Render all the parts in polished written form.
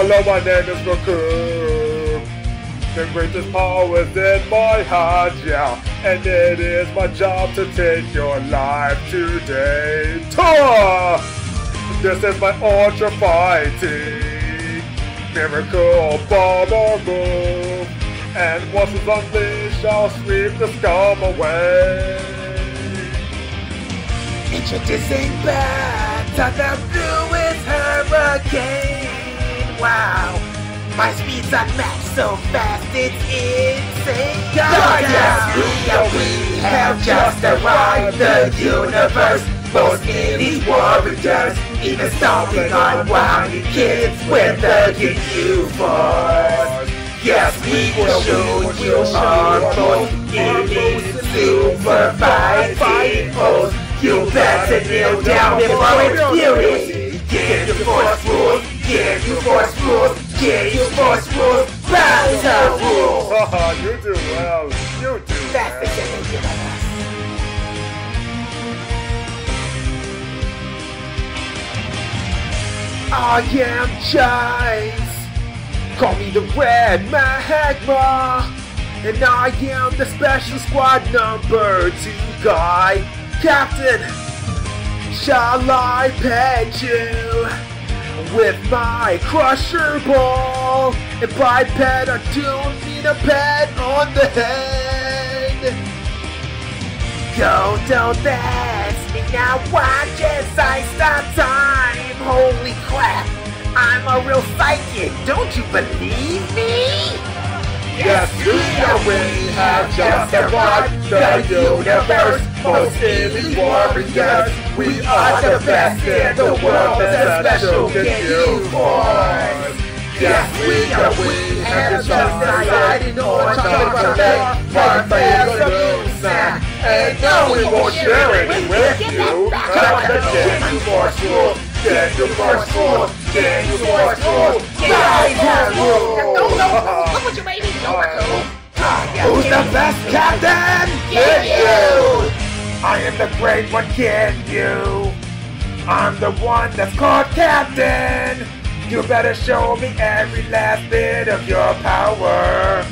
Hello, my name is Goku. The greatest power is in my hand, yeah. And it is my job to take your life today. Ta! This is my ultra fighting miracle bomber move. And once it's unleashed, I'll sweep the scum away. Introducing back to the newest hurricane. Wow, my speed's unmatched, so fast it's insane. Yes, we have just arrived. The universe, most elite warriors, even stomping on wily kids with the Ginyu Force. Yes, we will show you our most elite super fighting pose. You better kneel down before it's fury. Ginyu Force rules, Ginyu Force rules, Ginyu Force rules, Burter rules. Haha, you do well, you do well. That's the thing they give us. I am Jeice. Call me the Red Magma, and I am the special squad number 2 guy. Captain, shall I pet you with my crusher ball? If I pet, I do mean a pet on the head. Don't dance me now, watch as I stop time. Holy crap! I'm a real psychic, don't you believe me? Yes, we have just arrived. The universe, most elite warriors. We are the best in the world, the special Ginyu Force. Yes, we have just decided on top of it. Our fans are losing, and now we will share it with you. Come to Ginyu Force rules, Ginyu Force rules. Ginyu Force rules! Look what you made me do, who's the best captain? Ginyu! I am the great one, Ginyu. I'm the one that's called captain. You better show me every last bit of your power.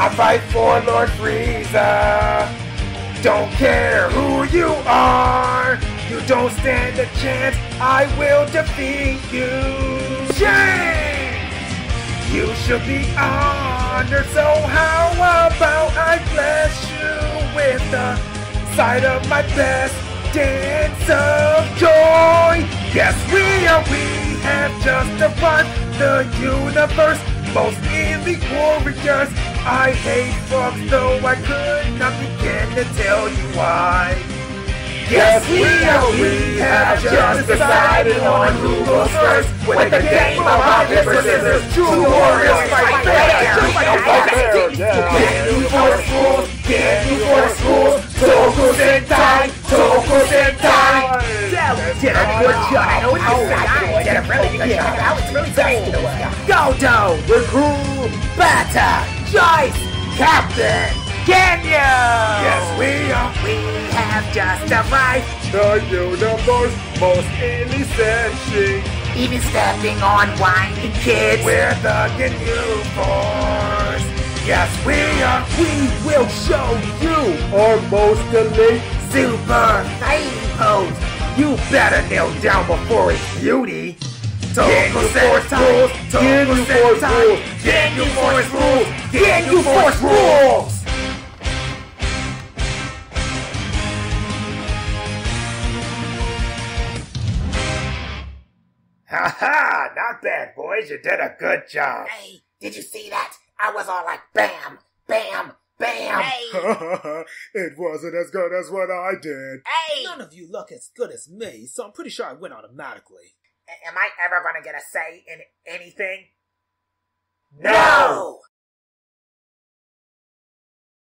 I fight for Lord Frieza. Don't care who you are. You don't stand a chance, I will defeat you! Jeice! You should be honored, so how about I bless you with the sight of my best dance of joy? Yes, we have just arrived, the universe, most elite warriors. I hate frogs, though I could not begin to tell you why. Yes, we have just decided on who goes first with the game of rock, paper, scissors. Two warriors fight fair. Ginyu Force rules, Ginyu Force rules. Toku Sentai, Toku Sentai. Yeah, we did a good job. We did a really good job. I was really nice to the way. Godo, Goku, Burter, Jeice, Captain Ginyu. Yes, we are. Just arrived. The universe, most elite section. Even stepping on whiny kids. We're the Ginyu Force. Yes, we are. We will show you our most elite super fighting pose. You better kneel down before its beauty. Ginyu Force rules. Ginyu Force rules. Ginyu Force rules. Ginyu Force rules. Haha, not bad, boys. You did a good job. Hey, did you see that? I was all like, bam, bam, bam. Hey. It wasn't as good as what I did. Hey. None of you look as good as me, so I'm pretty sure I win automatically. Am I ever going to get a say in anything? No!